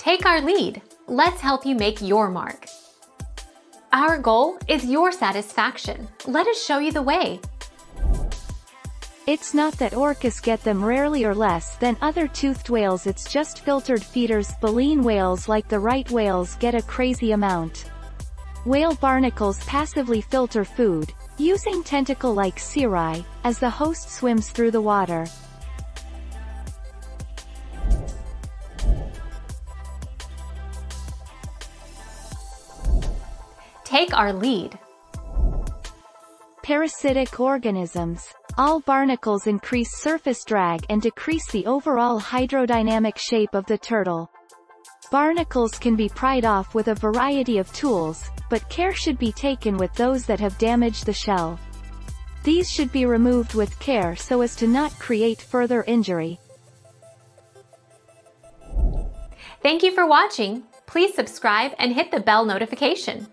Take our lead. Let's help you make your mark. Our goal is your satisfaction. Let us show you the way. It's not that orcas get them rarely or less than other toothed whales, it's just filtered feeders. Baleen whales, like the right whales, get a crazy amount. Whale barnacles passively filter food, using tentacle-like cirri, as the host swims through the water. Take our lead. Parasitic organisms. All barnacles increase surface drag and decrease the overall hydrodynamic shape of the turtle. Barnacles can be pried off with a variety of tools, but care should be taken with those that have damaged the shell. These should be removed with care so as to not create further injury. Thank you for watching. Please subscribe and hit the bell notification.